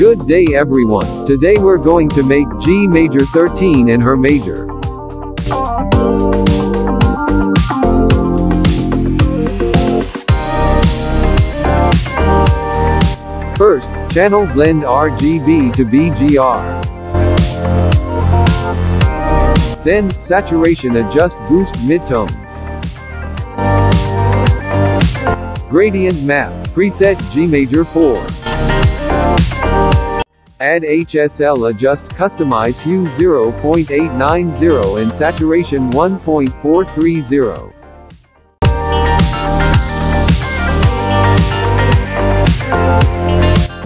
Good day everyone, today we're going to make G major 13 and her major. First, channel blend RGB to BGR. Then, saturation adjust boost midtones. Gradient map, preset G major 4. Add HSL adjust customize hue 0.890 and saturation 1.430.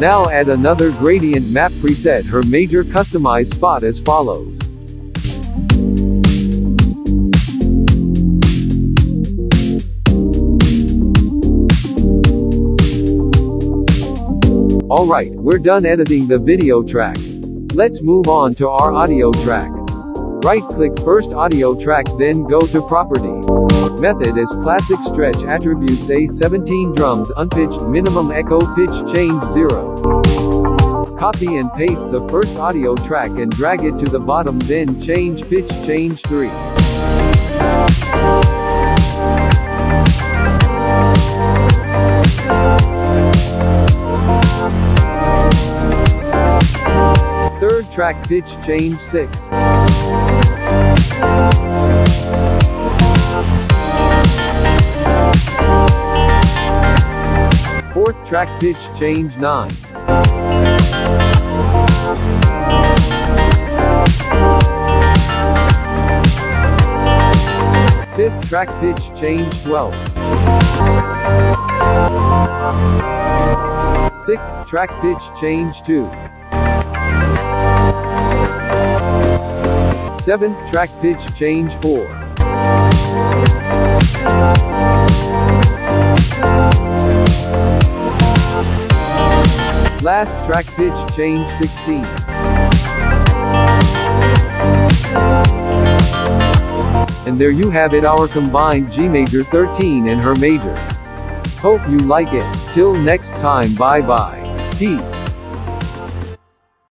Now add another gradient map preset her major customize spot as follows. Alright, we're done editing the video track. Let's move on to our audio track. Right-click first audio track, then go to property. Method is classic stretch attributes A17 drums unpitched minimum echo pitch change 0. Copy and paste the first audio track and drag it to the bottom, then change pitch change 3. Third track pitch change 6. Fourth track pitch change 9. Fifth track pitch change 12. Sixth track pitch change 2. 7th track pitch change 4. Last track pitch change 16. And there you have it, our combined G major 13 and her major. Hope you like it. Till next time, bye bye. Peace.